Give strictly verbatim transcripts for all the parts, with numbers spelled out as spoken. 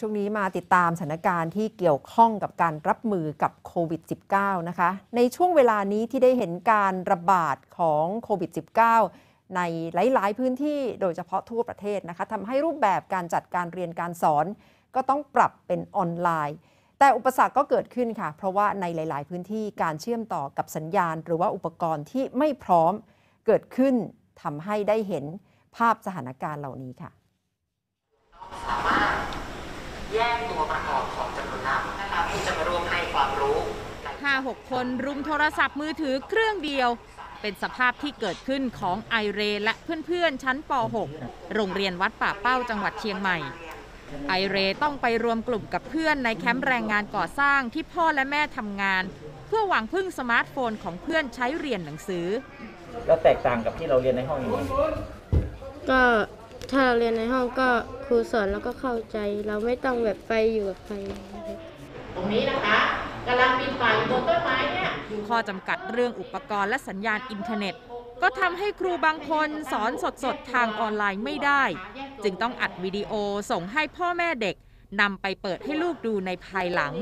ช่วงนี้มาติดตามสถานการณ์ที่เกี่ยวข้องกับการรับมือกับโควิด สิบเก้า นะคะในช่วงเวลานี้ที่ได้เห็นการระบาดของโควิด สิบเก้า ในหลายๆพื้นที่โดยเฉพาะทั่วประเทศนะคะทำให้รูปแบบการจัดการเรียนการสอนก็ต้องปรับเป็นออนไลน์แต่อุปสรรคก็เกิดขึ้นค่ะเพราะว่าในหลายๆพื้นที่การเชื่อมต่อกับสัญญาณหรือว่าอุปกรณ์ที่ไม่พร้อมเกิดขึ้นทำให้ได้เห็นภาพสถานการณ์เหล่านี้ค่ะสามารถแยกตัวประกอบของจำนวนนักนะคะที่จะมาร่วมให้ความรู้ ห้าหก คนรุมโทรศัพท์มือถือเครื่องเดียวเป็นสภาพที่เกิดขึ้นของไอเรนและเพื่อนๆชั้นป .หก โรงเรียนวัดป่าเป้าจังหวัดเชียงใหม่ไอเรนต้องไปรวมกลุ่มกับเพื่อนในแคมป์แรงงานก่อสร้างที่พ่อและแม่ทำงานเพื่อหวังพึ่งสมาร์ทโฟนของเพื่อนใช้เรียนหนังสือแล้วแตกต่างกับที่เราเรียนในห้องอย่างไรก็ถ้าเราเรียนในห้องก็ครูสอนแล้วก็เข้าใจเราไม่ต้องแบบไปอยู่กับใครตรงนี้นะคะกำลังปีนป่ายบนต้นไม้เนี่ยข้อจำกัดเรื่องอุปกรณ์และสัญญาณอินเทอร์เน็ตก็ทำให้ครูบางคนสอนสดๆทางออนไลน์ไม่ได้จึงต้องอัดวิดีโอส่งให้พ่อแม่เด็กนำไปเปิดให้ลูกดูในภายหลัง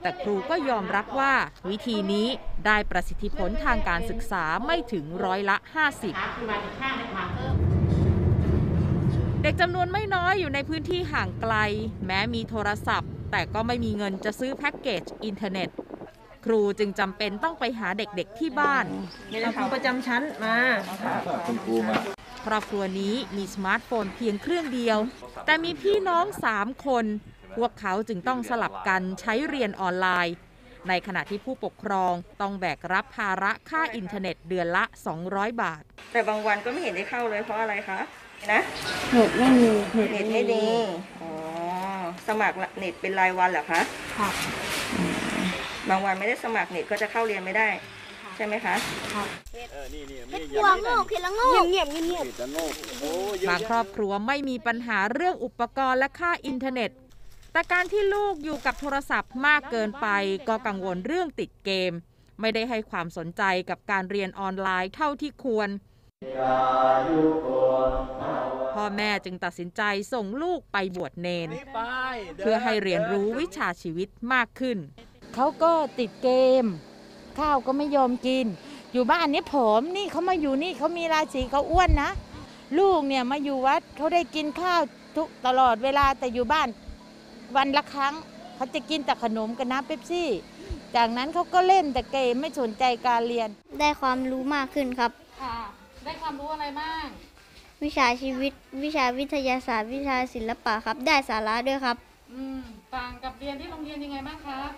แต่ครูก็ยอมรับว่าวิธีนี้ได้ประสิทธิผลทางการศึกษาไม่ถึงร้อยละห้าสิบเด็กจำนวนไม่น้อยอยู่ในพื้นที่ห่างไกลแม้มีโทรศัพท์แต่ก็ไม่มีเงินจะซื้อแพ็กเกจอินเทอร์เน็ตครูจึงจำเป็นต้องไปหาเด็กๆที่บ้านครูประจำชั้นมาครอบครัวนี้มีสมาร์ทโฟนเพียงเครื่องเดียวแต่มีพี่น้องสามคนพวกเขาจึงต้องสลับกันใช้เรียนออนไลน์ในขณะที่ผู้ปกครองต้องแบกรับภาระค่าอินเทอร์เน็ตเดือนละสองร้อยบาทแต่บางวันก็ไม่เห็นได้เข้าเลยเพราะอะไรคะนะเน็ตไม่ดีเน็ตไม่ดีอ๋อสมัครเน็ตเป็นรายวันเหรอคะค่ะบางวันไม่ได้สมัครเน็ตก็จะเข้าเรียนไม่ได้ใช่ไหมคะค่ะเออนี่นี่ไม่ยอมไม่ยอมเงียบเงียบเงียบบางครอบครัวไม่มีปัญหาเรื่องอุปกรณ์และค่าอินเทอร์เน็ตแต่การที่ลูกอยู่กับโทรศัพท์มากเกินไปก็กังวลเรื่องติดเกมไม่ได้ให้ความสนใจกับการเรียนออนไลน์เท่าที่ควรพ่อแม่จึงตัดสินใจส่งลูกไปบวชเนรเพื่อให้เรียนรู้วิชาชีวิตมากขึ้นเขาก็ติดเกมข้าวก็ไม่ยอมกินอยู่บ้านนี้ผอมนี่เขามาอยู่นี่เขามีราศีเขาอ้วนนะลูกเนี่ยมาอยู่วัดเขาได้กินข้าวทุกตลอดเวลาแต่อยู่บ้านวันละครั้งเขาจะกินแต่ขนมกับน้ำเป๊ปซี่จากนั้นเขาก็เล่นแต่เกมไม่สนใจการเรียนได้ความรู้มากขึ้นครับได้ความรู้อะไรบ้างวิชาชีวิตวิชาวิทยาศาสตร์วิชาศิลปะครับได้สาระด้วยครับอืมต่างกับเรียนที่โรงเรียนยังไงบ้างครับ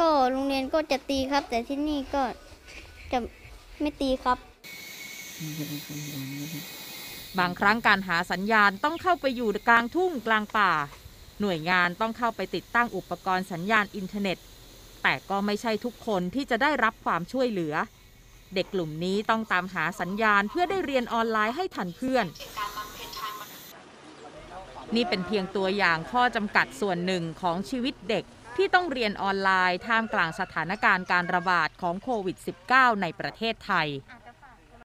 ก็โรงเรียนก็จะตีครับแต่ที่นี่ก็จะไม่ตีครับบางครั้งการหาสัญญาณต้องเข้าไปอยู่กลางทุ่งกลางป่าหน่วยงานต้องเข้าไปติดตั้งอุปกรณ์สัญญาณอินเทอร์เน็ตแต่ก็ไม่ใช่ทุกคนที่จะได้รับความช่วยเหลือเด็กกลุ่มนี้ต้องตามหาสัญญาณเพื่อได้เรียนออนไลน์ให้ทันเพื่อนนี่เป็นเพียงตัวอย่างข้อจำกัดส่วนหนึ่งของชีวิตเด็กที่ต้องเรียนออนไลน์ท่ามกลางสถานการณ์การระบาดของโควิด สิบเก้า ในประเทศไทย